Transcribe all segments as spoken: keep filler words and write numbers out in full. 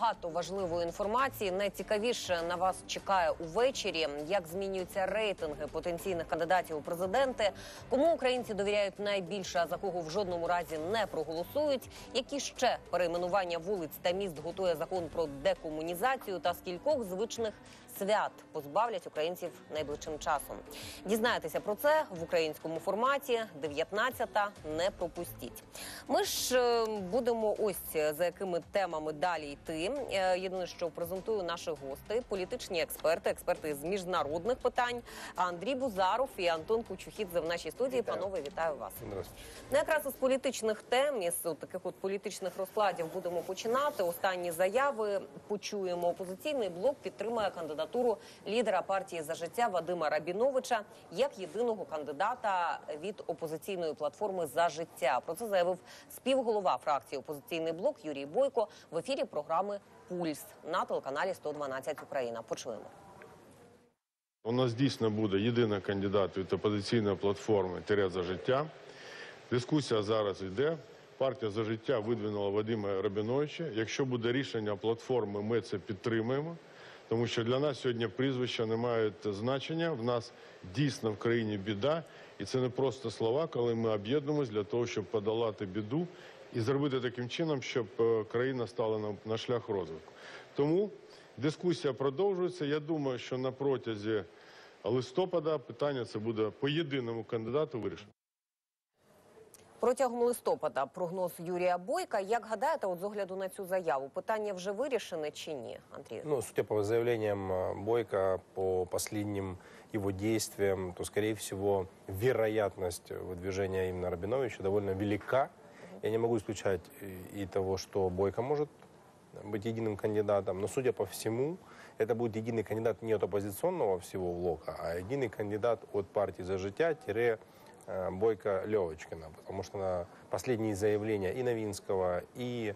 Багато важливої інформації. Найцікавіше на вас чекає увечері. Як змінюються рейтинги потенційних кандидатів у президенти, кому українці довіряють найбільше, а за кого в жодному разі не проголосують, які ще перейменування вулиць та міст готує закон про декомунізацію та скількох звичних свят позбавлять українців найближчим часом. Дізнаєтеся про це в українському форматі. дев'ятнадцята не пропустіть. Ми ж будемо ось за якими темами далі йти. Єдине, що презентую наших гостей, політичні експерти, експерти з міжнародних питань, Андрій Бузаров і Антон Кучухідзе в нашій студії. Вітаю. Панове, вітаю вас. Ну, якраз із політичних тем, із таких от політичних розкладів будемо починати. Останні заяви почуємо. Опозиційний блок підтримує кандидатуру лідера партії «За життя» Вадима Рабіновича як єдиного кандидата від опозиційної платформи «За життя». Про це заявив співголова фракції «Опозиційний блок» Юрій Бойко в ефірі програми «Пульс» на телеканалі сто дванадцять Україна. Почуємо. У нас дійсно буде єдиний кандидат від опозиційної платформи «За життя». Дискусія зараз йде. Партія «За життя» видвинула Вадима Рабіновича. Якщо буде рішення платформи, ми це підтримаємо. Тому що для нас сьогодні прізвища не мають значення. В нас дійсно в країні біда. І це не просто слова, коли ми об'єднуємось для того, щоб подолати біду і зробити таким чином, щоб країна стала на шлях розвитку. Тому дискусія продовжується. Я думаю, що на протязі листопада питання це буде по єдиному кандидату вирішено. Протягом листопада прогноз Юрія Бойка. Як гадаєте, от з огляду на цю заяву, питання вже вирішене чи ні, Андрій? Ну, судя по заявлениям Бойка, по останнім его действиям, то, скорее всего, вероятность выдвижения именно Рабиновича довольно велика. Я не могу исключать и того, что Бойко может быть единым кандидатом, но, судя по всему, это будет единый кандидат не от оппозиционного всего блока, а единый кандидат от партии «За життя-Бойко Левочкина, потому что последние заявления и Новинского, и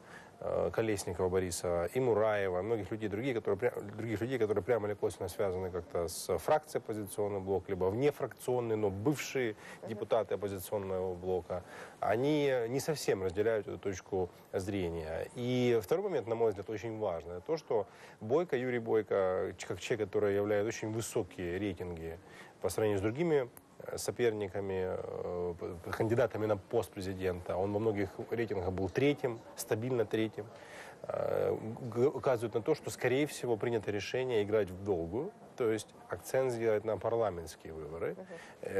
Колесникова Бориса, и Мураева, многих людей других, которые, других людей, которые прямо или косвенно связаны как-то с фракцией оппозиционного блока, либо внефракционные, но бывшие депутаты оппозиционного блока, они не совсем разделяют эту точку зрения. И второй момент, на мой взгляд, очень важный, то, что Бойко, Юрий Бойко, как человек, который являет очень высокие рейтинги по сравнению с другими соперниками, кандидатами на пост президента. Он во многих рейтингах был третьим, стабильно третьим. Указывает на то, что, скорее всего, принято решение играть в долгую, то есть акцент сделать на парламентские выборы. Угу.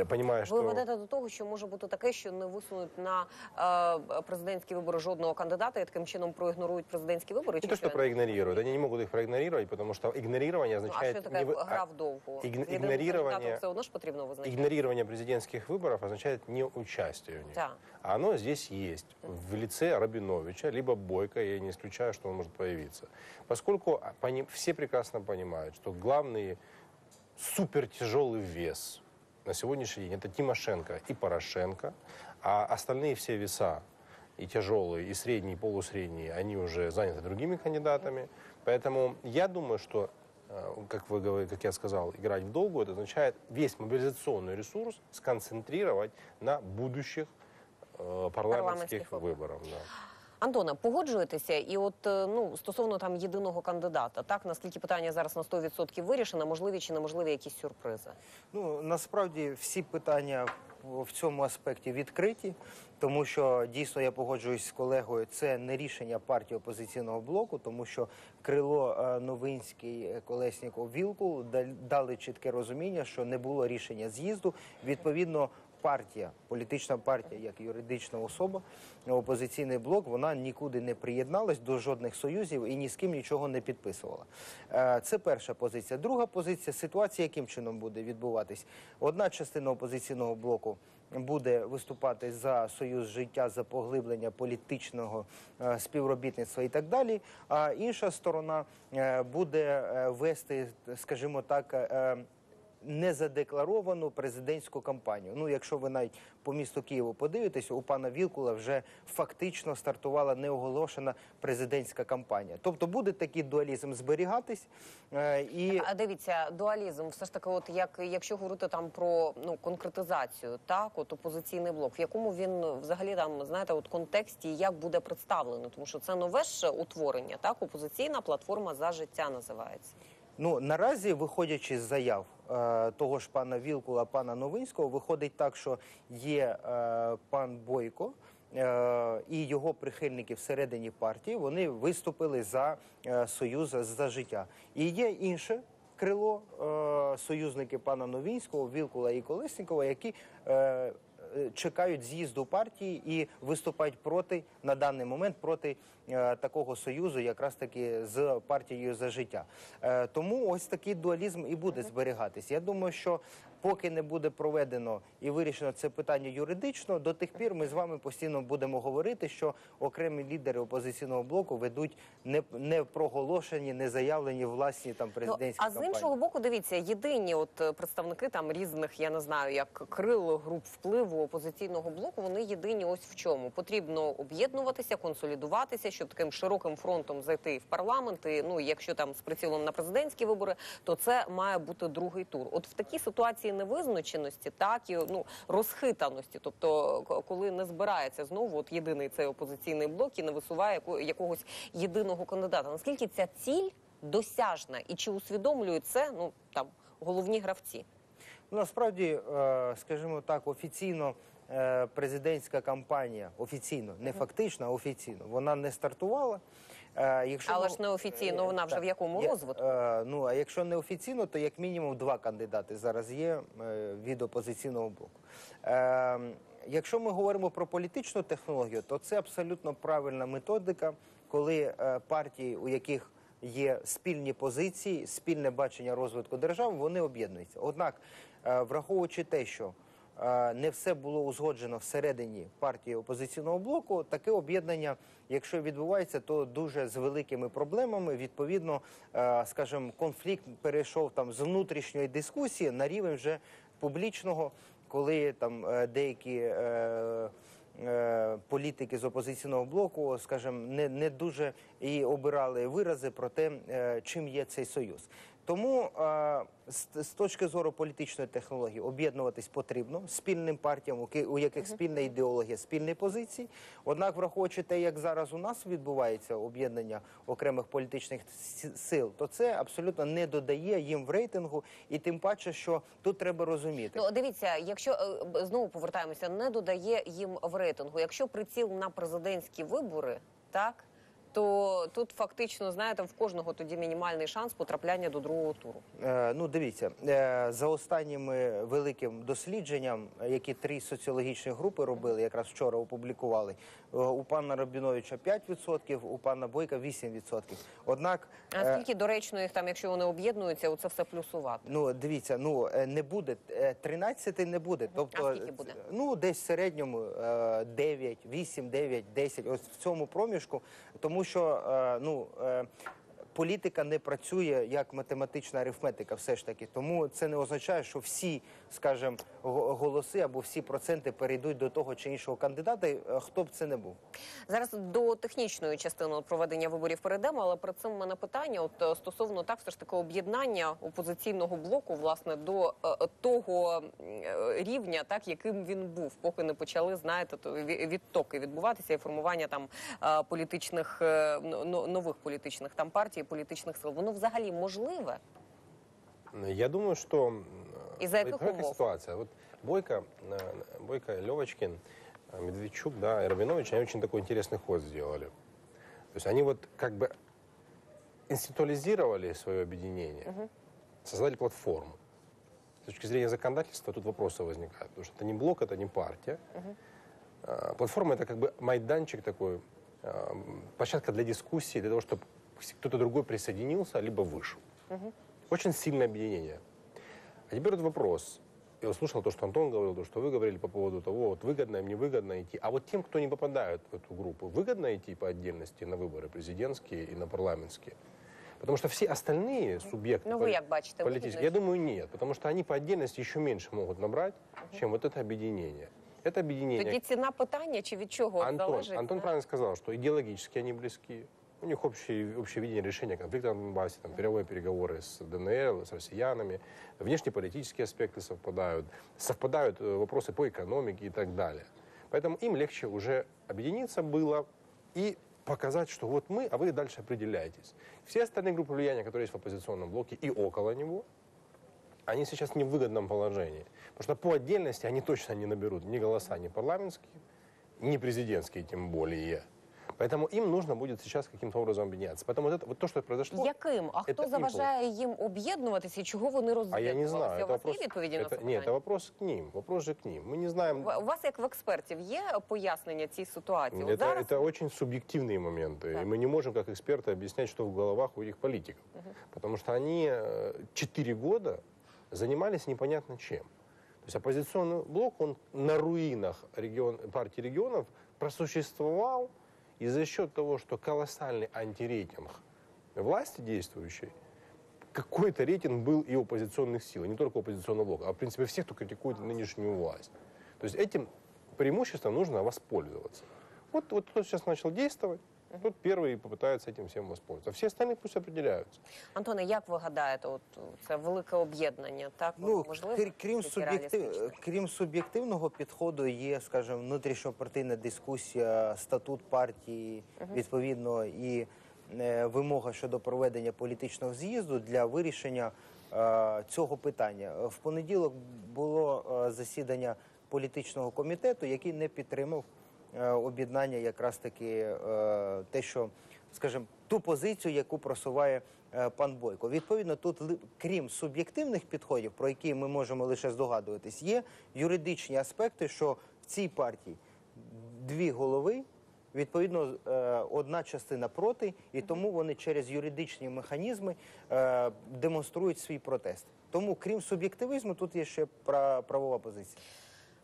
Понимая, что... Виведете до того, що може бути таке, що не висунуть на э, президентські вибори жодного кандидата, і таким чином проігнорують президентські вибори? Не то, що проігнорують. Вони не можуть їх проігнорувати, тому що ігнорування означає... Ну, а що таке не... гра вдовго? Иг... Ігнорування... Все одно ж потрібно визначати. Ігнорування президентських виборів означає неучастие в них. Да. А оно здесь есть. В лице Рабіновича, либо Бойко, я не исключаю, что он может появиться. Поскольку все прекрасно понимают, что главный супертяжелый вес на сегодняшний день – это Тимошенко и Порошенко, а остальные все веса, и тяжелые, и средние, и полусредние, они уже заняты другими кандидатами. Поэтому я думаю, что, как, вы, как я сказал, играть в долгую – это означает весь мобилизационный ресурс сконцентрировать на будущих э, парламентских, парламентских выборах. Да. Антоне, погоджуєтеся? І от, ну, стосовно там єдиного кандидата, так, наскільки питання зараз на сто відсотків вирішено, можливі чи неможливі якісь сюрпризи? Ну, насправді, всі питання в цьому аспекті відкриті, тому що, дійсно, я погоджуюсь з колегою, це не рішення партії опозиційного блоку, тому що крило Новинський, Колесніков, Вілкул дали чітке розуміння, що не було рішення з'їзду, відповідно, партія, політична партія, як юридична особа, опозиційний блок, вона нікуди не приєдналась до жодних союзів і ні з ким нічого не підписувала. Це перша позиція. Друга позиція – ситуація, яким чином буде відбуватись. Одна частина опозиційного блоку буде виступати за союз життя, за поглиблення політичного співробітництва і так далі, а інша сторона буде вести, скажімо так, незадекларовану президентську кампанію. Ну, якщо ви навіть по місту Києву подивитесь, у пана Вілкула вже фактично стартувала неоголошена президентська кампанія. Тобто буде такий дуалізм зберігатись. І... Так, а дивіться, дуалізм, все ж таки, от як, якщо говорити там про ну, конкретизацію, так, от опозиційний блок, в якому він взагалі там, знаєте, от контексті, як буде представлено, тому що це нове ж утворення, так, опозиційна платформа «За життя» називається. Ну, наразі, виходячи з заяв е, того ж пана Вілкула, пана Новинського, виходить так, що є е, пан Бойко е, і його прихильники всередині партії, вони виступили за е, Союз за життя. І є інше крило, е, союзники пана Новинського, Вілкула і Колесникова, які... Е, чекають з'їзду партії і виступають проти, на даний момент, проти е, такого союзу, якраз таки з партією «За життя». Е, тому ось такий дуалізм і буде зберігатись. Я думаю, що поки не буде проведено і вирішено це питання юридично, до тих пір ми з вами постійно будемо говорити, що окремі лідери опозиційного блоку ведуть не, не проголошені, не заявлені власні там президентські кампанії. А з іншого боку, дивіться, єдині от представники там різних, я не знаю, як крил груп впливу опозиційного блоку, вони єдині ось в чому. Потрібно об'єднуватися, консолідуватися, щоб таким широким фронтом зайти в парламент, і, ну, якщо там з прицілом на президентські вибори, то це має бути другий тур. От в такій ситуації невизначеності, так, і ну, розхитаності, тобто коли не збирається знову от єдиний цей опозиційний блок і не висуває яко, якогось єдиного кандидата. Наскільки ця ціль досяжна і чи усвідомлюють це ну, там, головні гравці? Ну, насправді, скажімо так, офіційно президентська кампанія, офіційно, не фактично, а офіційно, вона не стартувала. Якщо, Але ну, ж не офіційно, вона вже так, в якому розвитку? Ну, а якщо не офіційно, то як мінімум два кандидати зараз є від опозиційного блоку. Якщо ми говоримо про політичну технологію, то це абсолютно правильна методика, коли партії, у яких є спільні позиції, спільне бачення розвитку держави, вони об'єднуються. Однак, враховуючи те, що не все було узгоджено всередині партії опозиційного блоку, таке об'єднання, якщо відбувається, то дуже з великими проблемами. Відповідно, скажімо, конфлікт перейшов там, з внутрішньої дискусії на рівень вже публічного, коли там деякі... політики з опозиційного блоку, скажімо, не, не дуже і обирали вирази про те, чим є цей союз. Тому з, з точки зору політичної технології об'єднуватись потрібно спільним партіям, у яких спільна ідеологія, спільні позиції. Однак, враховуючи те, як зараз у нас відбувається об'єднання окремих політичних сил, то це абсолютно не додає їм в рейтингу, і тим паче, що тут треба розуміти. Ну, дивіться, якщо, знову повертаємося, не додає їм в рейтингу. Якщо приціл на президентські вибори, так? То тут фактично, знаєте, в кожного тоді мінімальний шанс потрапляння до другого туру. Е, ну, дивіться, е, за останніми великим дослідженням, які три соціологічні групи робили, якраз вчора опублікували, е, у пана Рабіновича п'ять відсотків, у пана Бойка вісім відсотків. Однак... Е, а скільки доречно їх там, якщо вони об'єднуються, це все плюсувати? Ну, дивіться, ну, не буде, тринадцяти не буде. Тобто, а скільки буде? Ну, десь в середньому е, дев'ять, вісім, дев'ять, десять, ось в цьому проміжку, тому Тому що ну, політика не працює як математична арифметика все ж таки. Тому це не означає, що всі, скажімо, голоси або всі проценти перейдуть до того чи іншого кандидата, хто б це не був. Зараз до технічної частини проведення виборів перейдемо, але при цьому в мене питання от, стосовно так, все ж таки об'єднання опозиційного блоку, власне, до е, того рівня, так, яким він був, поки не почали, знаєте, відтоки відбуватися і формування там е, політичних, е, нових політичних там партій, політичних сил. Воно взагалі можливе? Я думаю, що... И за это какая ситуация? Вот Бойко, Бойко, Левочкин, Медведчук, да, и Рабинович, они очень такой интересный ход сделали. То есть они вот как бы институализировали свое объединение, угу. создали платформу. С точки зрения законодательства тут вопросы возникают, потому что это не блок, это не партия. Угу. Платформа это как бы майданчик такой, площадка для дискуссии, для того, чтобы кто-то другой присоединился, либо вышел. Угу. Очень сильное объединение. А теперь вот вопрос. Я услышал то, что Антон говорил, то, что вы говорили по поводу того, вот выгодно им, невыгодно идти. А вот тем, кто не попадает в эту группу, выгодно идти по отдельности на выборы президентские и на парламентские? Потому что все остальные субъекты ну, вы, политические, политические, я думаю, нет. Потому что они по отдельности еще меньше могут набрать, угу. чем вот это объединение. Это объединение... Тоді ціна питання, чи від чого Антон, залежить? Антон да? правильно сказал, что идеологически они близки. У них общее, общее видение решения конфликта на Донбассе, там, мировые переговоры с ДНР, с россиянами, внешнеполитические аспекты совпадают, совпадают вопросы по экономике и так далее. Поэтому им легче уже объединиться было и показать, что вот мы, а вы дальше определяетесь. Все остальные группы влияния, которые есть в оппозиционном блоке и около него, они сейчас не в выгодном положении. Потому что по отдельности они точно не наберут ни голоса, ни парламентские, ни президентские, тем более. Поэтому им нужно будет сейчас каким-то образом объединяться. Поэтому вот, это, вот то, что произошло... Яким? А кто заважает им объединяться и чего они разъединяются? А я не знаю. Это вопрос, это, нет, это вопрос к ним. Вопрос же к ним. Мы не знаем... У вас, как в экспертов, есть пояснение этой ситуации? Это, Зараз... это очень субъективные моменты. Да. И мы не можем, как эксперты, объяснять, что в головах у их политиков. Угу. Потому что они четыре года занимались непонятно чем. То есть оппозиционный блок, он на руинах регион, партии регионов просуществовал. И за счет того, что колоссальный антирейтинг власти действующей, какой-то рейтинг был и у оппозиционных сил, и не только у оппозиционного блока, а в принципе всех, кто критикует нынешнюю власть. То есть этим преимуществом нужно воспользоваться. Вот, вот кто сейчас начал действовать, тот первый попытается этим всем воспользоваться. Все остальные пусть определяются. Антоне, как вы гадаете, вот, это великое объединение, так? Ну, крім, суб'єктив... крім суб'єктивного підходу є, скажімо, внутрішньопартійна дискусія, статут партії, угу. відповідно, і е, вимога щодо проведення політичного з'їзду для вирішення е, цього питання. В понеділок було е, засідання політичного комітету, який не підтримав об'єднання якраз таки те, що, скажімо, ту позицію, яку просуває пан Бойко. Відповідно, тут, крім суб'єктивних підходів, про які ми можемо лише здогадуватись, є юридичні аспекти, що в цій партії дві голови, відповідно, одна частина проти, і тому вони через юридичні механізми демонструють свій протест. Тому, крім суб'єктивізму, тут є ще правова позиція.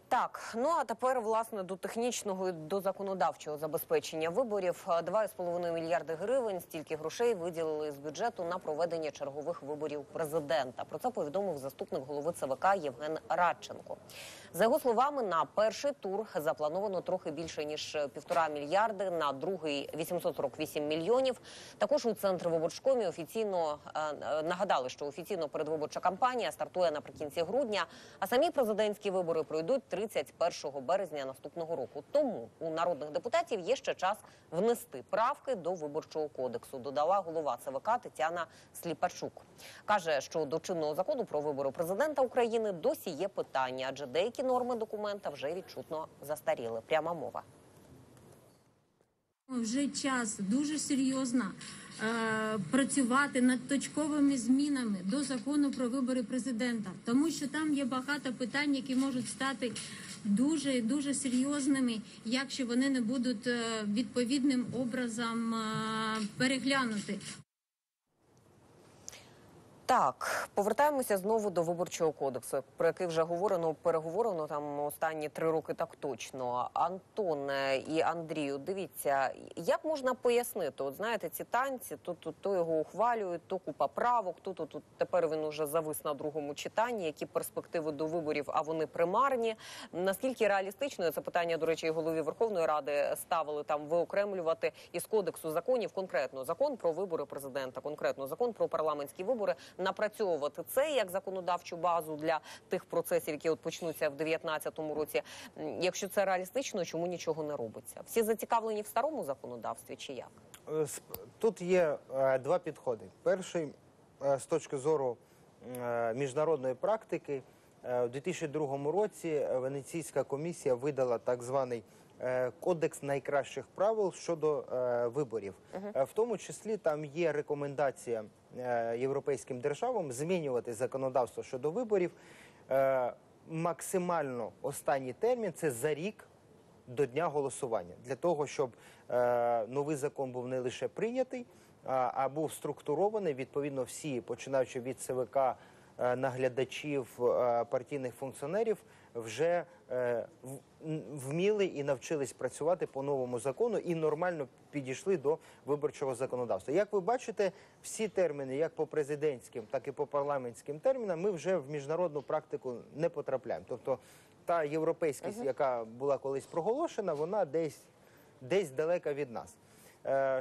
Так, ну а тепер, власне, до технічного і до законодавчого забезпечення виборів. два і п'ять мільярди гривень, стільки грошей виділили з бюджету на проведення чергових виборів президента. Про це повідомив заступник голови ЦВК Євген Радченко. За його словами, на перший тур заплановано трохи більше, ніж півтора мільярди, на другий – вісімсот сорок вісім мільйонів. Також у Центрвиборчкомі офіційно е, нагадали, що офіційно передвиборча кампанія стартує наприкінці грудня, а самі президентські вибори пройдуть тридцять першого березня наступного року. Тому у народних депутатів є ще час внести правки до Виборчого кодексу, додала голова ЦВК Тетяна Слипченко. Каже, що до чинного закону про вибори президента України досі є питання, адже деякі норми документа вже відчутно застаріли. Пряма мова. Вже час дуже серйозно е, працювати над точковими змінами до закону про вибори президента, тому що там є багато питань, які можуть стати дуже і дуже серйозними, якщо вони не будуть е, відповідним образом е, переглянути. Так, повертаємося знову до Виборчого кодексу, про який вже говорено, переговорено там останні три роки так точно. Антон і Андрію, дивіться, як можна пояснити, от знаєте, ці танці, то, то, то його ухвалюють, то купа правок, то, то, то тепер він уже завис на другому читанні, які перспективи до виборів, а вони примарні. Наскільки реалістично, це питання, до речі, і голові Верховної Ради ставили там виокремлювати із кодексу законів, конкретно закон про вибори президента, конкретно закон про парламентські вибори, напрацьовувати це як законодавчу базу для тих процесів, які от почнуться в дві тисячі дев'ятнадцятому році. Якщо це реалістично, чому нічого не робиться? Всі зацікавлені в старому законодавстві чи як? Тут є е, два підходи. Перший е, з точки зору е, міжнародної практики. Е, у дві тисячі другому році Венеційська комісія видала так званий е, кодекс найкращих правил щодо е, виборів. Угу. В тому числі там є рекомендація європейським державам змінювати законодавство щодо виборів е, максимально останній термін – це за рік до дня голосування. Для того, щоб е, новий закон був не лише прийнятий, а, а був структурований, відповідно всі, починаючи від ЦВК, е, наглядачів, е, партійних функціонерів, вже е, вміли і навчились працювати по новому закону і нормально підійшли до виборчого законодавства. Як ви бачите, всі терміни, як по президентським, так і по парламентським термінам, ми вже в міжнародну практику не потрапляємо. Тобто та європейськість, яка була колись проголошена, вона десь, десь далека від нас.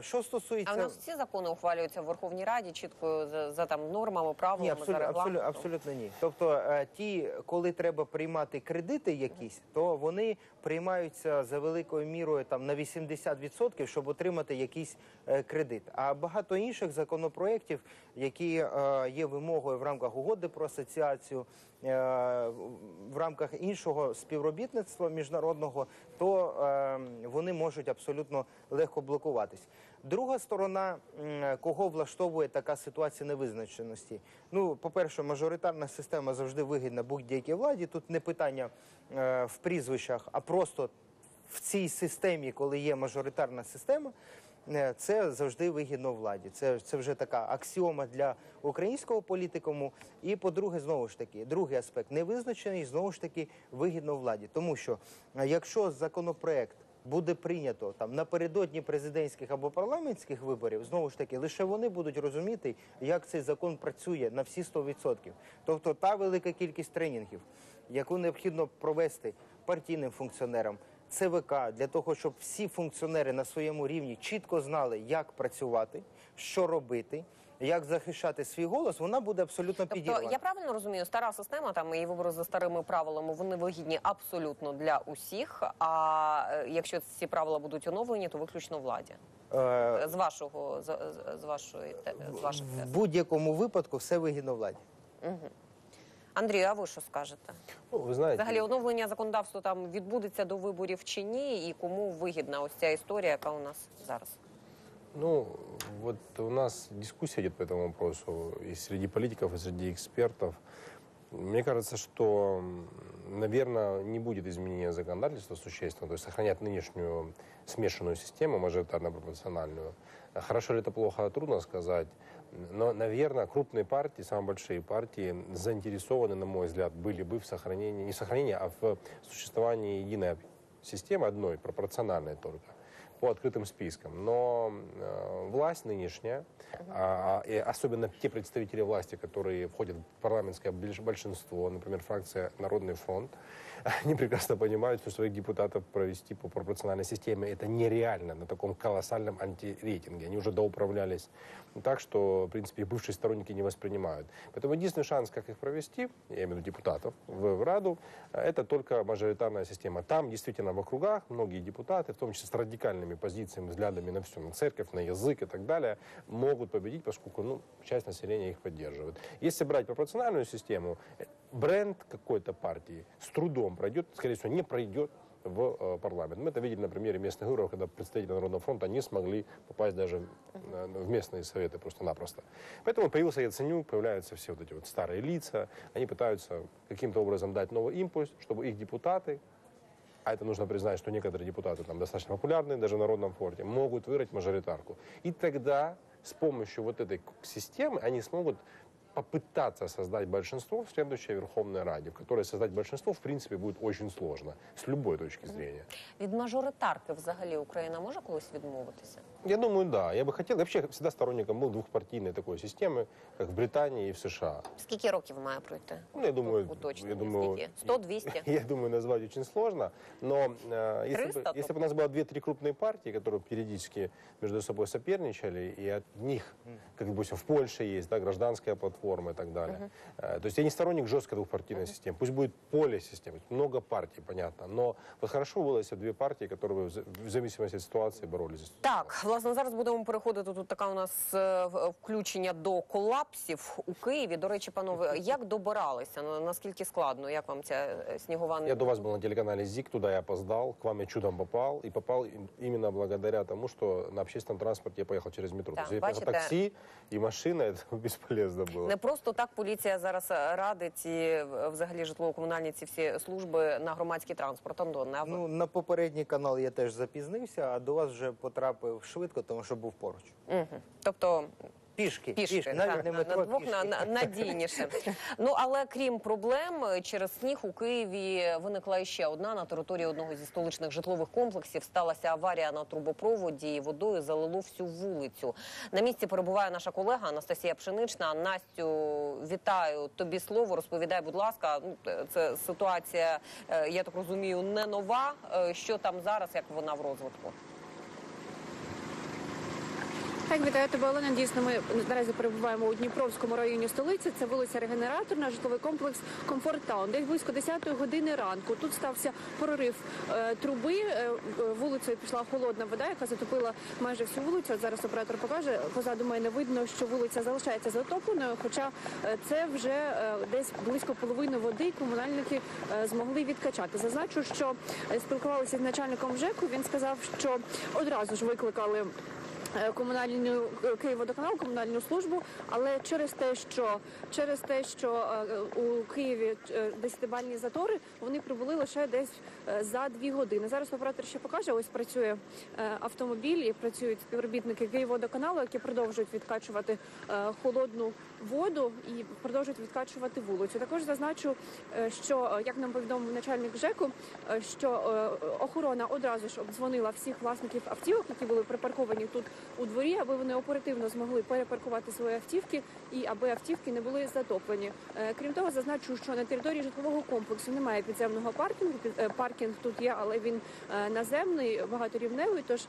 Що стосується... А у нас всі закони ухвалюються в Верховній Раді чітко за там нормами, правилами, за регламентом? Ні, абсолютно ні. Тобто ті, коли треба приймати кредити якісь, то вони приймаються за великою мірою там на вісімдесят відсотків, щоб отримати якийсь кредит. А багато інших законопроєктів, які є вимогою в рамках угоди про асоціацію, в рамках іншого співробітництва міжнародного, то вони можуть абсолютно легко блокуватись. Друга сторона, кого влаштовує така ситуація невизначеності? Ну, по-перше, мажоритарна система завжди вигідна будь-якій владі. Тут не питання в прізвищах, а просто в цій системі, коли є мажоритарна система, це завжди вигідно владі. Це, це вже така аксіома для українського політикуму. І, по-друге, знову ж таки, другий аспект невизначений, знову ж таки, вигідно владі. Тому що, якщо законопроект буде прийнято там напередодні президентських або парламентських виборів, знову ж таки, лише вони будуть розуміти, як цей закон працює на всі сто відсотків. Тобто та велика кількість тренінгів, яку необхідно провести партійним функціонерам, ЦВК, для того, щоб всі функціонери на своєму рівні чітко знали, як працювати, що робити, як захищати свій голос, вона буде абсолютно підірвана. Тобто, я правильно розумію, стара система, там, і вибори за старими правилами, вони вигідні абсолютно для усіх, а якщо ці правила будуть оновлені, то виключно владі? Е... З вашого, з, з вашої, з ваших тез. В будь-якому випадку все вигідно владі. Угу. Андрію, а ви що скажете? Ну, ви знаєте, взагалі оновлення законодавства там відбудеться до виборів чи ні, і кому вигідна ось ця історія, яка у нас зараз? Ну, вот у нас дискуссия идет по этому вопросу и среди политиков, и среди экспертов. Мне кажется, что, наверное, не будет изменения законодательства существенно, то есть сохранять нынешнюю смешанную систему, мажоритарно-пропорциональную. Хорошо ли это плохо, трудно сказать. Но, наверное, крупные партии, самые большие партии заинтересованы, на мой взгляд, были бы в сохранении, не в сохранении, а в существовании единой системы, одной, пропорциональной только, по открытым спискам. Но э, власть нынешняя, а, и особенно те представители власти, которые входят в парламентское большинство, например, фракция «Народный фронт», они прекрасно понимают, что своих депутатов провести по пропорциональной системе это нереально на таком колоссальном антирейтинге. Они уже доуправлялись так, что, в принципе, их бывшие сторонники не воспринимают. Поэтому единственный шанс, как их провести, я имею в виду депутатов, в, в Раду, это только мажоритарная система. Там действительно в округах многие депутаты, в том числе с радикальными позициями, взглядами на все, на церковь, на язык и так далее, могут победить, поскольку ну, часть населения их поддерживает. Если брать пропорциональную систему, бренд какой-то партии с трудом пройдет, скорее всего, не пройдет в парламент. Мы это видели на примере местных выборов, когда представители Народного фронта не смогли попасть даже в местные советы просто-напросто. Поэтому появился Яценюк, появляются все вот эти вот старые лица, они пытаются каким-то образом дать новый импульс, чтобы их депутаты, а это нужно признать, что некоторые депутаты там достаточно популярные, даже в Народном фронте, могут выиграть мажоритарку. И тогда с помощью вот этой системы они смогут попытаться создать большинство в следующей Верховной Раде, в которой создать большинство, в принципе, будет очень сложно, с любой точки зрения. Від мажоритарки взагалі Украина може колись відмовитися? Я думаю, да. Я бы хотел, я вообще всегда сторонником был двухпартийной такой системы, как в Британии и в США. Скільки років має пройти? Ну, я думаю, я думаю, сто-двісті? Я, я думаю, назвать очень сложно, но э, если, бы, если бы у нас было две-три крупные партии, которые периодически между собой соперничали, и от них, как бы в Польше есть, да, гражданская платформа, и так далее. Uh-huh. То есть я не сторонник жесткой двухпартийной uh-huh. системы. Пусть будет поле системы, много партий, понятно. Но вот хорошо было, если две партии, которые в зависимости от ситуации боролись. Так, власне, зараз будемо переходити. Тут така у нас включення до колапсів у Києві. До речі, панове, як добиралися? Наскільки складно? Як вам ця снігова? Я до вас був на телеканалі ЗІК, туди я опоздав, к вам я чудом попав. І попав іменно благодаря тому, що на общественном транспорті я поїхав через метро. Так, тобто, я поїхав таксі і машина, це безполезно було. Не просто так поліція зараз радить і взагалі житлово-комунальні ці всі служби на громадський транспорт. Антон, а ви? Ну, на попередній канал я теж запізнився, а до вас вже потрапив швидко, тому що був поруч. Угу. Тобто Пішки. Пішки, Пішки. Навіть так, не метро, на двох пішки. На, на, надійніше. Ну, але крім проблем, через сніг у Києві виникла ще одна. На території одного зі столичних житлових комплексів сталася аварія на трубопроводі і водою залило всю вулицю. На місці перебуває наша колега Анастасія Пшенична. Настю, вітаю, тобі слово. Розповідай, будь ласка, це ситуація, я так розумію, не нова. Що там зараз, як вона в розвитку? Так, вітаю тебе, Олена. Дійсно, ми наразі перебуваємо у Дніпровському районі столиці. Це вулиця Регенераторна, житловий комплекс Комфорттаун. Десь близько десятої години ранку тут стався прорив е, труби. Е, вулицею пішла холодна вода, яка затопила майже всю вулицю. От зараз оператор покаже. Позаду мене видно, що вулиця залишається затопленою, хоча це вже е, десь близько половини води комунальники е, змогли відкачати. Зазначу, що спілкувалися з начальником ЖЕКу. Він сказав, що одразу ж викликали комунальну Київводоканал, комунальну службу, але через те, що через те, що у Києві десятибальні затори, вони прибули лише десь за дві години. Зараз оператор ще покаже. Ось працює автомобіль і працюють співробітники Київводоканалу, які продовжують відкачувати холодну воду і продовжують відкачувати вулицю. Також зазначу, що, як нам повідомив начальник ЖЕКу, що охорона одразу ж обдзвонила всіх власників автівок, які були припарковані тут у дворі, аби вони оперативно змогли перепаркувати свої автівки і аби автівки не були затоплені. Крім того, зазначу, що на території житлового комплексу немає підземного паркінгу. Паркінг тут є, але він наземний, багаторівневий, тож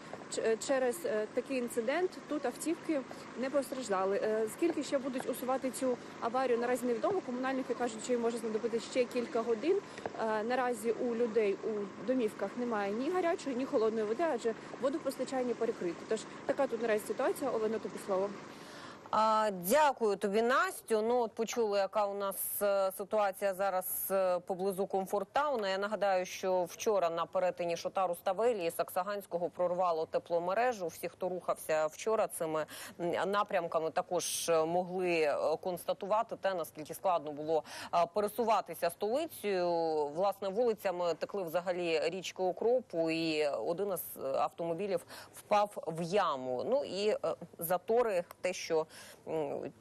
через такий інцидент тут автівки не постраждали. Скільки ще будуть усувати цю аварію, наразі невідомо. Комунальники кажуть, що їм може знадобити ще кілька годин. Наразі у людей у домівках немає ні гарячої, ні холодної води, адже водопостачання перекрите. Тож така тут наразі ситуація. Олена, тобі слово. А, дякую тобі, Настю. Ну, от почули, яка у нас ситуація зараз поблизу Комфорттауна. Я нагадаю, що вчора на перетині Шотару Ставелі і Саксаганського прорвало тепломережу. Всі, хто рухався вчора цими напрямками, також могли констатувати те, наскільки складно було пересуватися столицею. Власне, вулицями текли взагалі річки окропу, і один із автомобілів впав в яму. Ну і затори, те, що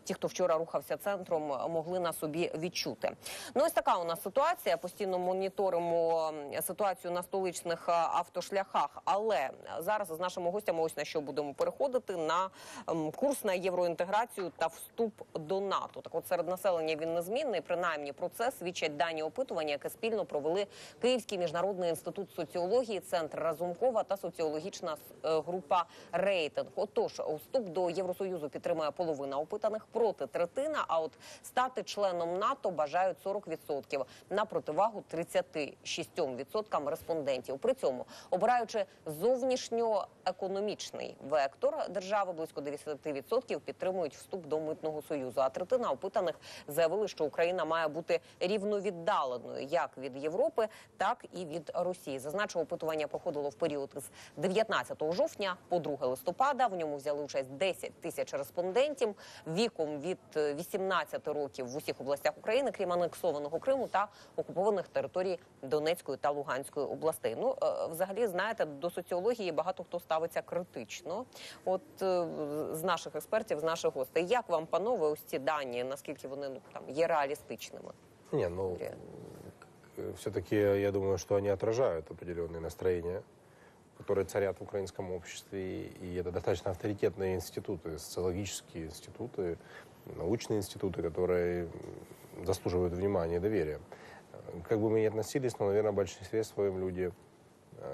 ті, хто вчора рухався центром, могли на собі відчути. Ну, ось така у нас ситуація. Постійно моніторимо ситуацію на столичних автошляхах. Але зараз з нашими гостями ось на що будемо переходити. На курс на євроінтеграцію та вступ до НАТО. Так от, серед населення він незмінний. Принаймні, про це свідчать дані опитування, яке спільно провели Київський міжнародний інститут соціології, Центр Разумкова та соціологічна група «Рейтинг». Отож, вступ до Євросоюзу підтримує половина опитаних, проти третина, а от стати членом НАТО бажають сорок відсотків, на противагу тридцяти шести відсоткам респондентів. При цьому, обираючи зовнішньоекономічний вектор держави, близько дев'яносто відсотків підтримують вступ до Митного Союзу, а третина опитаних заявили, що Україна має бути рівновіддаленою як від Європи, так і від Росії. Зазначу, опитування проходило в період з дев'ятнадцятого жовтня по друге листопада. В ньому взяли участь десять тисяч респондентів віком від вісімнадцяти років в усіх областях України, крім анексованого Криму та окупованих територій Донецької та Луганської областей. Ну, взагалі, знаєте, до соціології багато хто ставиться критично. От з наших експертів, з наших гостей. Як вам, панове, ось ці дані, наскільки вони, ну, там, є реалістичними? Ні, ну, все-таки, я думаю, що вони відражають определенні настроєння, которые царят в украинском обществе, и это достаточно авторитетные институты, социологические институты, научные институты, которые заслуживают внимания и доверия. Как бы мы ни относились, но, наверное, в большинстве своем люди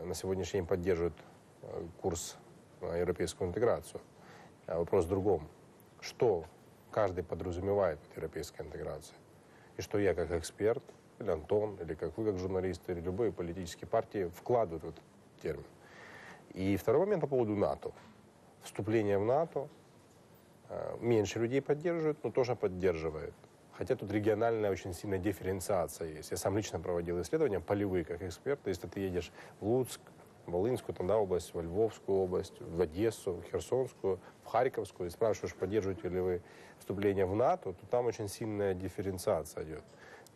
на сегодняшний день поддерживают курс на европейскую интеграцию. А вопрос в другом. Что каждый подразумевает под европейской интеграцией? И что я как эксперт, или Антон, или как вы как журналисты, или любые политические партии вкладывают в этот термин. И второй момент по поводу НАТО. Вступление в НАТО меньше людей поддерживает, но тоже поддерживает. Хотя тут региональная очень сильная дифференциация есть. Я сам лично проводил исследования полевые, как эксперт. Если ты едешь в Луцк, в Волынскую там, да, область, в Львовскую область, в Одессу, в Херсонскую, в Харьковскую, и спрашиваешь, поддерживаете ли вы вступление в НАТО, то там очень сильная дифференциация идет.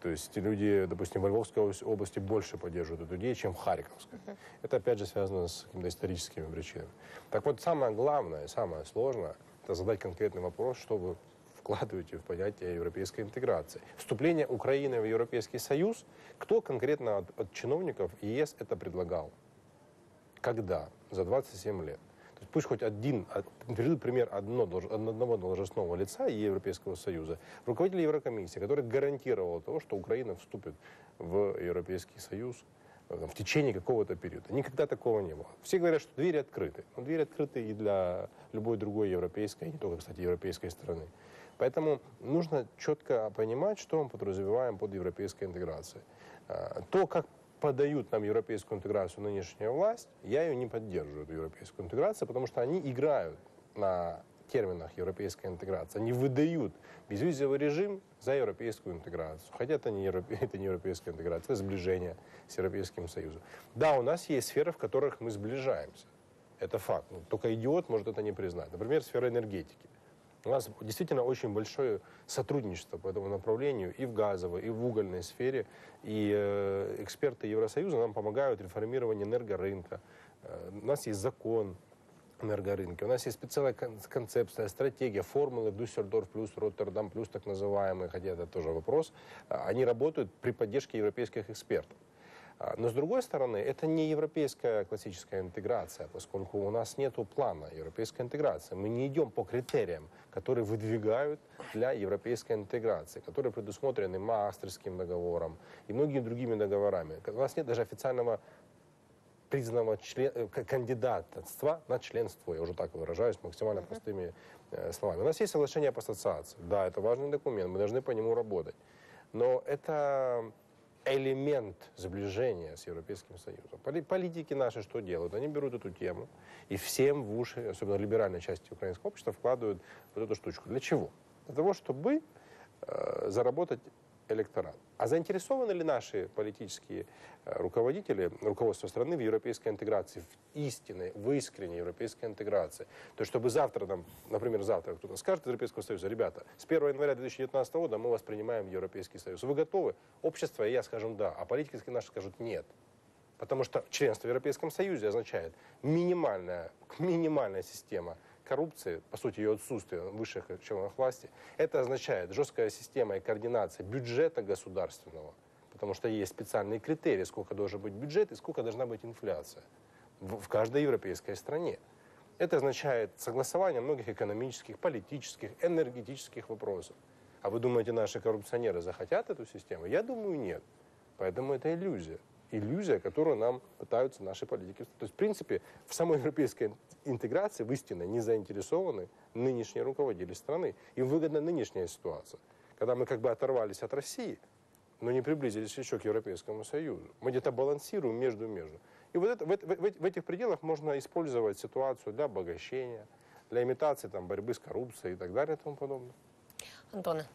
То есть люди, допустим, в Львовской области больше поддерживают людей, чем в Харьковской. Uh-huh. Это, опять же, связано с какими-то историческими причинами. Так вот, самое главное, самое сложное, задать конкретный вопрос, что вы вкладываете в понятие европейской интеграции. Вступление Украины в Европейский Союз, кто конкретно от, от чиновников ЕС это предлагал? Когда? За двадцать семь лет. То есть пусть хоть один, приведу пример одно, одного должностного лица Европейского Союза, руководителя Еврокомиссии, который гарантировал того, что Украина вступит в Европейский Союз в течение какого-то периода. Никогда такого не было. Все говорят, что двери открыты. Но двери открыты и для любой другой европейской, не только, кстати, европейской страны. Поэтому нужно четко понимать, что мы подразумеваем под европейской интеграцией. То, как подают нам европейскую интеграцию нынешняя власть, я ее не поддерживаю, эту европейскую интеграцию, потому что они играют на терминах европейская интеграция. Они выдают безвизовый режим за европейскую интеграцию. Хотя это не, европе... это не европейская интеграция, это сближение с Европейским Союзом. Да, у нас есть сферы, в которых мы сближаемся. Это факт. Только идиот может это не признать. Например, сфера энергетики. У нас действительно очень большое сотрудничество по этому направлению и в газовой, и в угольной сфере. И э, эксперты Евросоюза нам помогают в реформировании энергорынка. Э, у нас есть закон энергорынке. У нас есть специальная концепция, стратегия, формулы Дюссельдорф плюс, Роттердам плюс, так называемые, хотя это тоже вопрос. Они работают при поддержке европейских экспертов. Но, с другой стороны, это не европейская классическая интеграция, поскольку у нас нет плана европейской интеграции. Мы не идем по критериям, которые выдвигают для европейской интеграции, которые предусмотрены Маастрихтским договором и многими другими договорами. У нас нет даже официального признанного член... кандидатства на членство, я уже так выражаюсь максимально uh-huh. простыми э, словами. У нас есть соглашение по ассоциации, да, это важный документ, мы должны по нему работать, но это элемент сближения с Европейским Союзом. Поли... Политики наши что делают? Они берут эту тему и всем в уши, особенно либеральной части украинского общества, вкладывают вот эту штучку. Для чего? Для того, чтобы э, заработать электорат. А заинтересованы ли наши политические руководители, руководство страны в европейской интеграции, в истинной, в искренней европейской интеграции? То есть, чтобы завтра, там, например, завтра кто-то скажет из Европейского Союза: ребята, с первого января две тысячи девятнадцатого года мы вас принимаем в Европейский Союз. Вы готовы? Общество и я скажем да, а политики наши скажут нет. Потому что членство в Европейском Союзе означает минимальная, минимальная система коррупции, по сути ее отсутствие в высших эшелонах власти, это означает жесткая система и координация бюджета государственного, потому что есть специальные критерии, сколько должен быть бюджет и сколько должна быть инфляция в, в каждой европейской стране. Это означает согласование многих экономических, политических, энергетических вопросов. А вы думаете, наши коррупционеры захотят эту систему? Я думаю, нет. Поэтому это иллюзия. Иллюзия, которую нам пытаются наши политики. То есть, в принципе, в самой европейской интеграции, в истине, не заинтересованы нынешние руководители страны. Им выгодна нынешняя ситуация, когда мы как бы оторвались от России, но не приблизились еще к Европейскому Союзу. Мы где-то балансируем между-между. И вот это, в, в, в этих пределах можно использовать ситуацию для обогащения, для имитации там, борьбы с коррупцией и так далее и тому подобное. Антоне.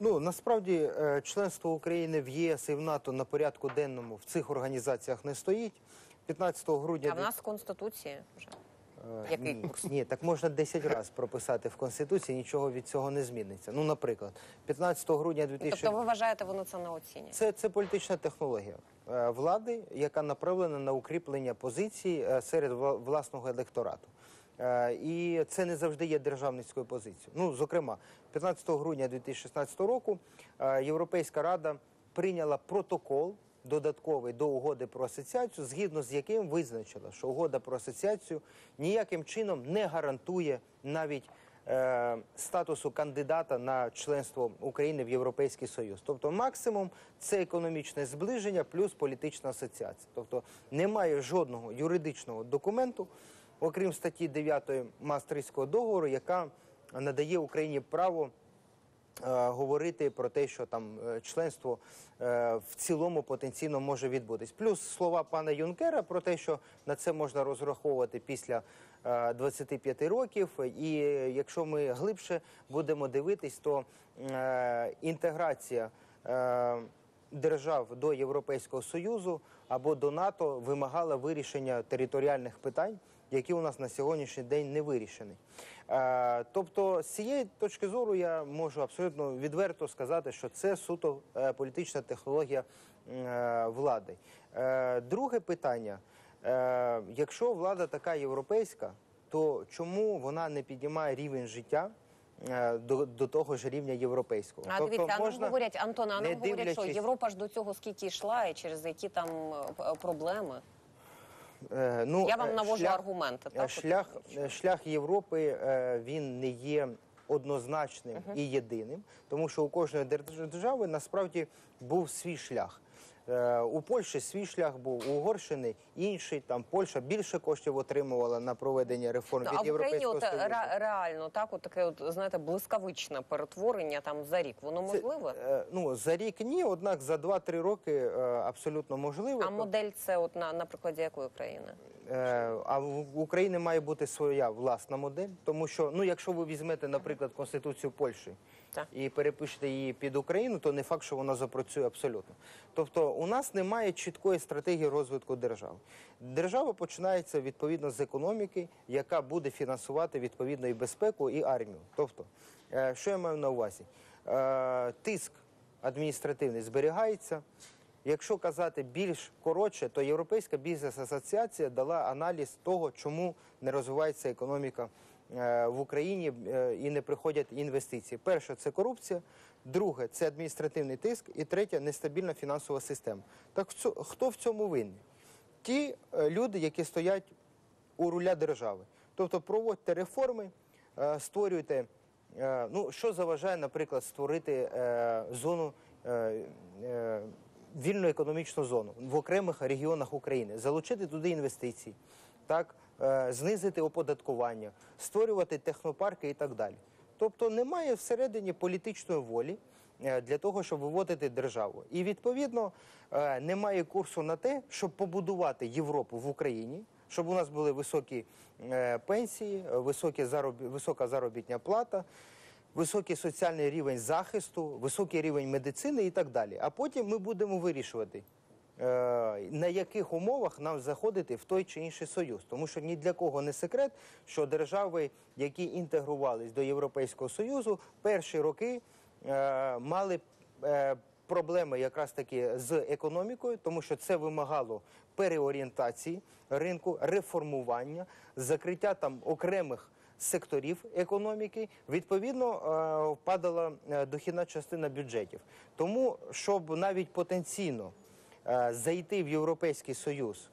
Ну, насправді, членство України в ЄС і в НАТО на порядку денному в цих організаціях не стоїть. п'ятнадцятого грудня... А в нас Конституція вже? Який курс? Ні, так можна десять разів прописати в Конституції, нічого від цього не зміниться. Ну, наприклад, п'ятнадцятого грудня дві тисячі... Тобто ви вважаєте, воно це не оцінює? Це, це політична технологія влади, яка направлена на укріплення позицій серед власного електорату. І це не завжди є державницькою позицією. Ну, зокрема, п'ятнадцятого грудня дві тисячі шістнадцятого року Європейська Рада прийняла протокол додатковий до угоди про асоціацію, згідно з яким визначила, що угода про асоціацію ніяким чином не гарантує навіть е, статусу кандидата на членство України в Європейський Союз. Тобто максимум це економічне зближення плюс політична асоціація. Тобто немає жодного юридичного документу, окрім статті дев'ятої Маастрихтського договору, яка надає Україні право е, говорити про те, що там членство е, в цілому потенційно може відбутись. Плюс слова пана Юнкера про те, що на це можна розраховувати після е, двадцяти п'яти років. І якщо ми глибше будемо дивитись, то е, інтеграція е, держав до Європейського Союзу або до НАТО вимагала вирішення територіальних питань, які у нас на сьогоднішній день не вирішені. Е, тобто, з цієї точки зору я можу абсолютно відверто сказати, що це суто е, політична технологія е, влади. Е, друге питання. Е, якщо влада така європейська, то чому вона не піднімає рівень життя До, до того ж рівня європейського? А тобто, дивіться, а нам говорять, Антона, а нам говорять, що Європа ж до цього скільки йшла і через які там проблеми? Е, ну, Я вам навожу шлях, аргументи. Так, шлях, шлях Європи, він не є однозначним uh-huh. і єдиним, тому що у кожної держави насправді був свій шлях. У Польщі свій шлях був, у Угорщини інший, там Польща більше коштів отримувала на проведення реформ від Європейського Союзу. А в Україні от, ре, реально так, от таке, от, знаєте, блискавичне перетворення там за рік, воно можливе? Це, ну, за рік ні, однак за два-три роки абсолютно можливо. А модель це, от, на, на прикладі якої країни? А в Україні має бути своя власна модель, тому що, ну, якщо ви візьмете, наприклад, Конституцію Польщі так. і перепишете її під Україну, то не факт, що вона запрацює абсолютно. Тобто у нас немає чіткої стратегії розвитку держави. Держава починається відповідно з економіки, яка буде фінансувати відповідно і безпеку, і армію. Тобто, що я маю на увазі? Тиск адміністративний зберігається. Якщо казати більш коротше, то Європейська бізнес-асоціація дала аналіз того, чому не розвивається економіка в Україні і не приходять інвестиції. Перше – це корупція, друге – це адміністративний тиск і третє – нестабільна фінансова система. Так хто в цьому винний? Ті люди, які стоять у руля держави. Тобто проводьте реформи, створюйте, ну, що заважає, наприклад, створити зону вільну економічну зону в окремих регіонах України, залучити туди інвестиції, так, е, знизити оподаткування, створювати технопарки і так далі. Тобто немає всередині політичної волі е, для того, щоб виводити державу. І, відповідно, е, немає курсу на те, щоб побудувати Європу в Україні, щоб у нас були високі е, пенсії, високі зароб... висока заробітна плата, високий соціальний рівень захисту, високий рівень медицини і так далі. А потім ми будемо вирішувати, на яких умовах нам заходити в той чи інший союз. Тому що ні для кого не секрет, що держави, які інтегрувались до Європейського Союзу, перші роки мали проблеми якраз таки з економікою, тому що це вимагало переорієнтації ринку, реформування, закриття там окремих секторів економіки, відповідно, падала дохідна частина бюджетів. Тому, щоб навіть потенційно зайти в Європейський Союз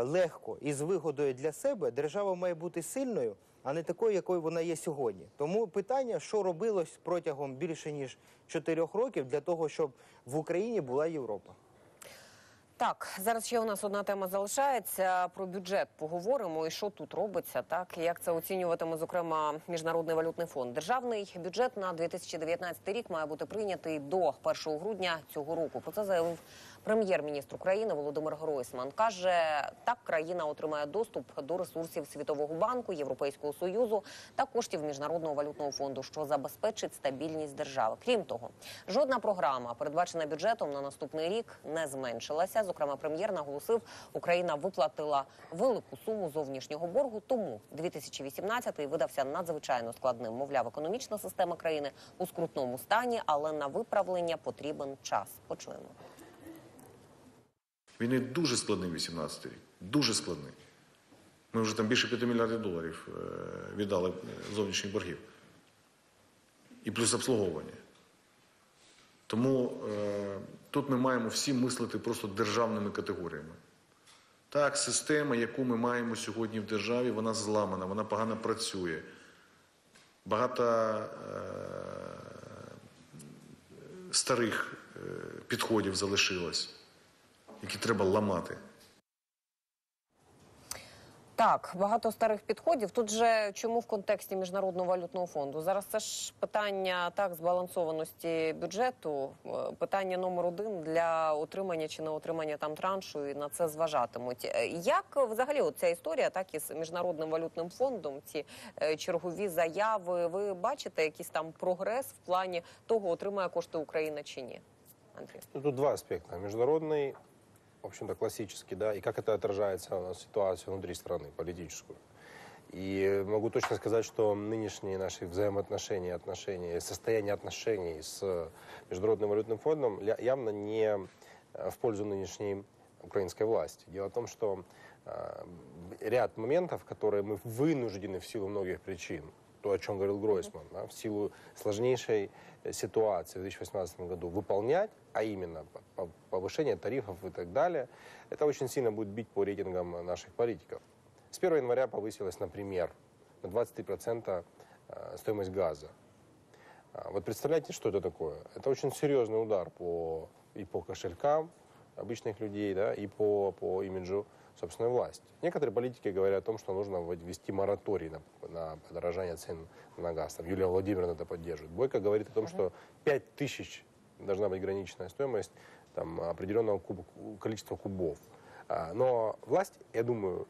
легко і з вигодою для себе, держава має бути сильною, а не такою, якою вона є сьогодні. Тому питання, що робилось протягом більше ніж чотирьох років для того, щоб в Україні була Європа. Так, зараз ще у нас одна тема залишається, про бюджет поговоримо і що тут робиться, так, як це оцінюватиме, зокрема, Міжнародний валютний фонд. Державний бюджет на дві тисячі дев'ятнадцятий рік має бути прийнятий до першого грудня цього року. Про це заявив прем'єр-міністр України Володимир Гройсман. Каже, так країна отримає доступ до ресурсів Світового банку, Європейського Союзу та коштів Міжнародного валютного фонду, що забезпечить стабільність держави. Крім того, жодна програма, передбачена бюджетом на наступний рік, не зменшилася. Зокрема, прем'єр наголосив, Україна виплатила велику суму зовнішнього боргу, тому дві тисячі вісімнадцятий видався надзвичайно складним. Мовляв, економічна система країни у скрутному стані, але на виправлення потрібен час. Почуємо. Він є дуже складний вісімнадцятий рік, дуже складний. Ми вже там більше п'яти мільярдів доларів віддали зовнішніх боргів. І плюс обслуговування. Тому е, тут ми маємо всі мислити просто державними категоріями. Так, система, яку ми маємо сьогодні в державі, вона зламана, вона погано працює. Багато е, старих е, підходів залишилось, які треба ламати. Так, багато старих підходів. Тут же чому в контексті Міжнародного валютного фонду? Зараз це ж питання, так, збалансованості бюджету, питання номер один для отримання чи не отримання там траншу, і на це зважатимуть. Як взагалі от ця історія, так, із Міжнародним валютним фондом, ці чергові заяви, ви бачите якийсь там прогрес в плані того, отримає кошти Україна чи ні? Андрій? Тут два аспекти. Міжнародний, в общем-то, классический, да, и как это отражается на ситуацию внутри страны, политическую. И могу точно сказать, что нынешние наши взаимоотношения, отношения, состояние отношений с Международным валютным фондом явно не в пользу нынешней украинской власти. Дело в том, что ряд моментов, которые мы вынуждены в силу многих причин, то, о чем говорил Гройсман, да, в силу сложнейшей ситуации в две тысячи восемнадцатом году выполнять, а именно повышение тарифов и так далее, это очень сильно будет бить по рейтингам наших политиков. С первого января повысилась, например, на двадцать три процента стоимость газа. Вот представляете, что это такое? Это очень серьезный удар по, и по кошелькам обычных людей, да, и по, по имиджу собственной власти. Некоторые политики говорят о том, что нужно ввести мораторий на, на подорожание цен на газ. Там Юлия Владимировна это поддерживает. Бойко говорит о том, что пять тысяч должна быть граничная стоимость там, определенного куб, количества кубов. Но власть, я думаю,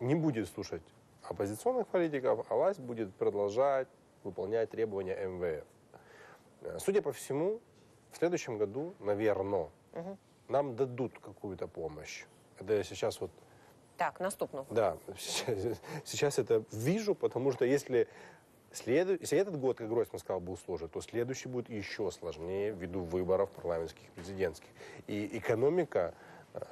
не будет слушать оппозиционных политиков, а власть будет продолжать выполнять требования эм вэ эф. Судя по всему, в следующем году, наверное, угу. нам дадут какую-то помощь. Это сейчас вот... Так, наступно. Да, сейчас, сейчас это вижу, потому что если, след... если этот год, как Гройсман сказал, был сложен, то следующий будет еще сложнее ввиду выборов парламентских, президентских. И экономика,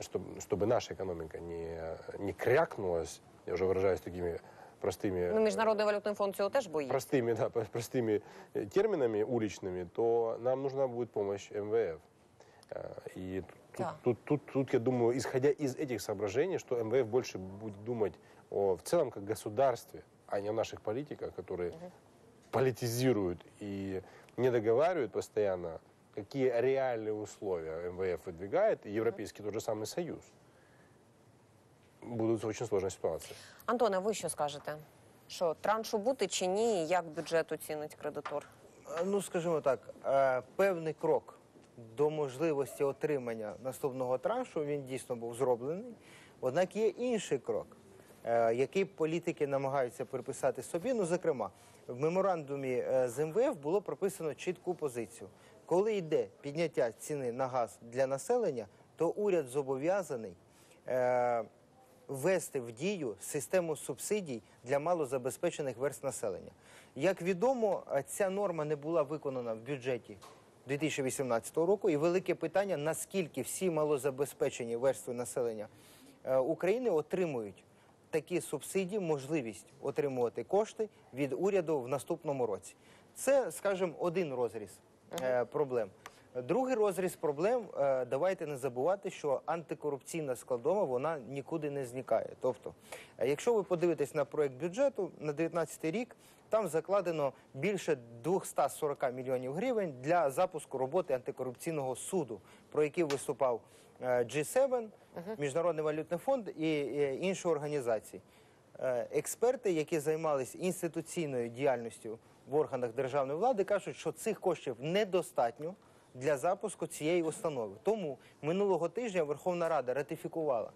чтобы, чтобы наша экономика не, не крякнулась, я уже выражаюсь такими... простыми... Ну, Міжнародний валютний фонд цього теж боїться. Простыми, да, простыми терминами уличными, то нам нужна будет помощь эм вэ эф. И тут, да. тут, тут, тут, тут, я думаю, исходя из этих соображений, что эм вэ эф больше будет думать о, в целом как государстве, а не о наших политиках, которые угу. политизируют и не договаривают постоянно, какие реальные условия эм вэ эф выдвигает, и Европейский угу. тот же самый союз. Будуть дуже складні ситуації. Антоне, ви що скажете? Що, траншу бути чи ні? І як бюджет оцінить кредитор? Ну, скажімо так, певний крок до можливості отримання наступного траншу, він дійсно був зроблений. Однак є інший крок, який політики намагаються приписати собі. Ну, зокрема, в меморандумі з ем вэ эф було прописано чітку позицію. Коли йде підняття ціни на газ для населення, то уряд зобов'язаний... ввести в дію систему субсидій для малозабезпечених верств населення. Як відомо, ця норма не була виконана в бюджеті дві тисячі вісімнадцятого року, і велике питання, наскільки всі малозабезпечені верстви населення України отримують такі субсидії, можливість отримувати кошти від уряду в наступному році. Це, скажімо, один розріз ага. проблем. Другий розріз проблем, давайте не забувати, що антикорупційна складова, вона нікуди не зникає. Тобто, якщо ви подивитесь на проєкт бюджету на дев'ятнадцятий рік, там закладено більше двохсот сорока мільйонів гривень для запуску роботи антикорупційного суду, про який виступав джі сім, Міжнародний валютний фонд і інші організації. Експерти, які займалися інституційною діяльністю в органах державної влади, кажуть, що цих коштів недостатньо для запуску цієї установи. Тому минулого тижня Верховна Рада ратифікувала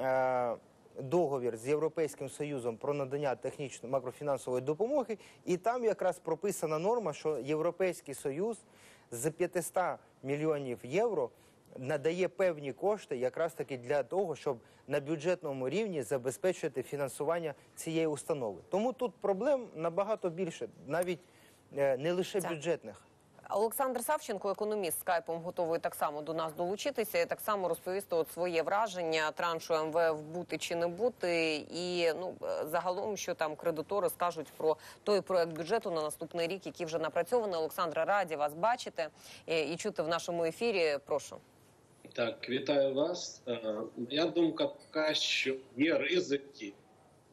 е, договір з Європейським Союзом про надання технічної макрофінансової допомоги, і там якраз прописана норма, що Європейський Союз з п'ятисот мільйонів євро надає певні кошти якраз таки для того, щоб на бюджетному рівні забезпечити фінансування цієї установи. Тому тут проблем набагато більше, навіть е, не лише бюджетних. Олександр Савченко, економіст, скайпом готовий так само до нас долучитися і так само розповісти от своє враження траншу ем вэ эф бути чи не бути і ну, загалом, що там кредитори скажуть про той проєкт бюджету на наступний рік, який вже напрацьований. Олександра, раді вас бачити і чути в нашому ефірі. Прошу. Так, вітаю вас. Моя думка така, що є ризики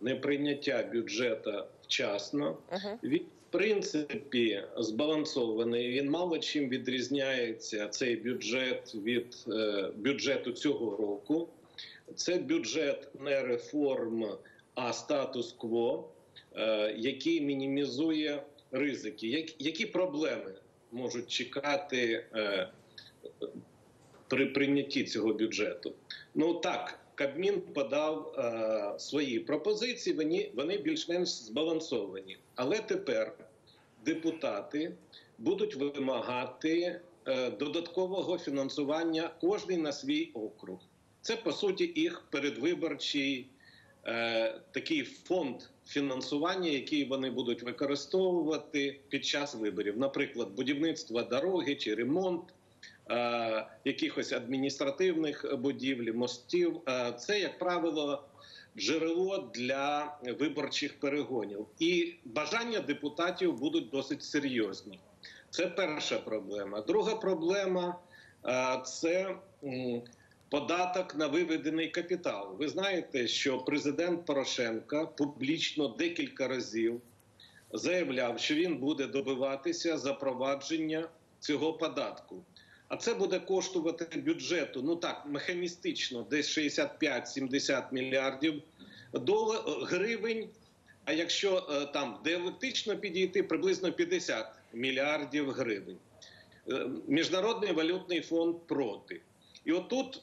неприйняття бюджету вчасно. Ага. Від В принципі, збалансований. Він мало чим відрізняється, цей бюджет, від е, бюджету цього року. Це бюджет не реформ, а статус-кво, е, який мінімізує ризики. Як, які проблеми можуть чекати е, при прийнятті цього бюджету? Ну так, Кабмін подав е, свої пропозиції, вони, вони більш-менш збалансовані. Але тепер депутати будуть вимагати е, додаткового фінансування кожний на свій округ. Це, по суті, їх передвиборчий е, такий фонд фінансування, який вони будуть використовувати під час виборів. Наприклад, будівництво дороги чи ремонт. е, якихось адміністративних будівель, мостів. Е, це, як правило, джерело для виборчих перегонів. І бажання депутатів будуть досить серйозні. Це перша проблема. Друга проблема е, – це е, податок на виведений капітал. Ви знаєте, що президент Порошенко публічно декілька разів заявляв, що він буде добиватися запровадження цього податку. А це буде коштувати бюджету, ну так, механістично, десь шістдесят п'ять - сімдесят мільярдів долар, гривень, а якщо там диалектично підійти, приблизно п'ятдесят мільярдів гривень. Міжнародний валютний фонд проти. І отут,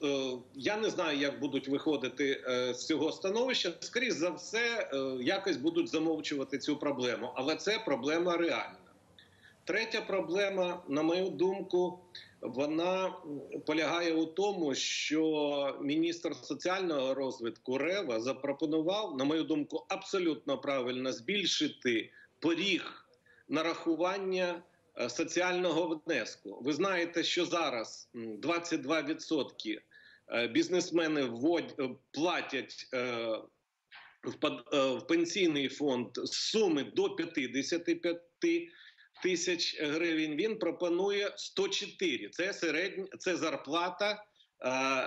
я не знаю, як будуть виходити з цього становища, скоріш за все, якось будуть замовчувати цю проблему. Але це проблема реальна. Третя проблема, на мою думку, вона полягає у тому, що міністр соціального розвитку Рева запропонував, на мою думку, абсолютно правильно збільшити поріг нарахування соціального внеску. Ви знаєте, що зараз двадцять два відсотки бізнесмени платять в пенсійний фонд суми до п'ятдесят п'ять тисяч гривень. Він пропонує сто чотири. Це середня, це зарплата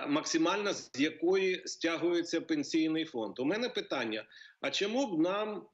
максимальна, з якої стягується пенсійний фонд. У мене питання, а чому б нам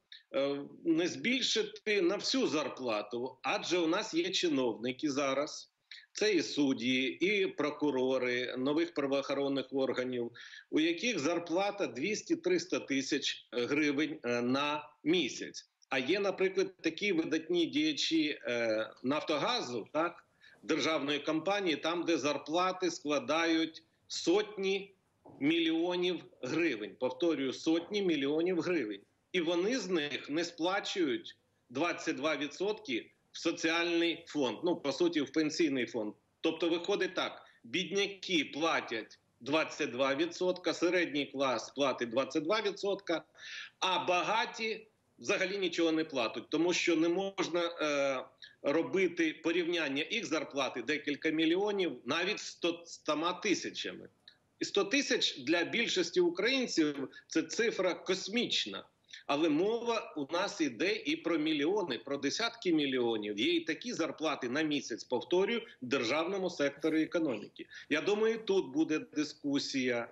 не збільшити на всю зарплату? Адже у нас є чиновники зараз, це і судді, і прокурори нових правоохоронних органів, у яких зарплата двісті - триста тисяч гривень на місяць. А є, наприклад, такі видатні діячі е, Нафтогазу, так, державної компанії, там, де зарплати складають сотні мільйонів гривень. Повторюю, сотні мільйонів гривень. І вони з них не сплачують двадцять два відсотки в соціальний фонд, ну, по суті, в пенсійний фонд. Тобто, виходить так, бідняки платять двадцять два відсотки, середній клас платить двадцять два відсотки, а багаті взагалі нічого не платять, тому що не можна е, робити порівняння їх зарплати декілька мільйонів навіть з ста тисячами. І сто тисяч для більшості українців – це цифра космічна. Але мова у нас йде і про мільйони, про десятки мільйонів. Є і такі зарплати на місяць, повторюю, в державному секторі економіки. Я думаю, тут буде дискусія.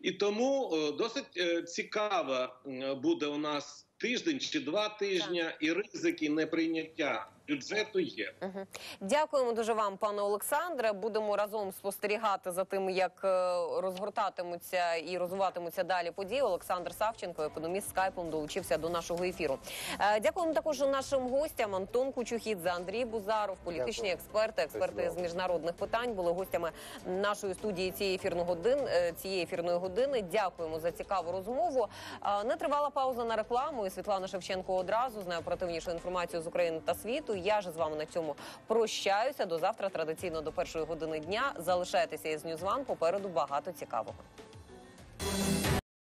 І тому досить цікава буде у нас тиждень чи два тижні, і ризики неприйняття бюджету є. Угу. Дякуємо дуже вам, пане Олександре. Будемо разом спостерігати за тим, як розгортатимуться і розвиватимуться далі події. Олександр Савченко, економіст, скайпом долучився до нашого ефіру. Дякуємо також нашим гостям. Антон Кучухідзе, Андрій Бузаров, політичні Дякую. експерти, експерти Дякую. з міжнародних питань були гостями нашої студії цієї ефірної години. Цієї ефірної години. Дякуємо за цікаву розмову. Не тривала пауза на рекламу. І Світлана Шевченко одразу знає оперативнішу інформацію з України та світу. Я ж з вами на цьому прощаюся. До завтра, традиційно, до першої години дня. Залишайтеся із Ньюзван. Попереду багато цікавого.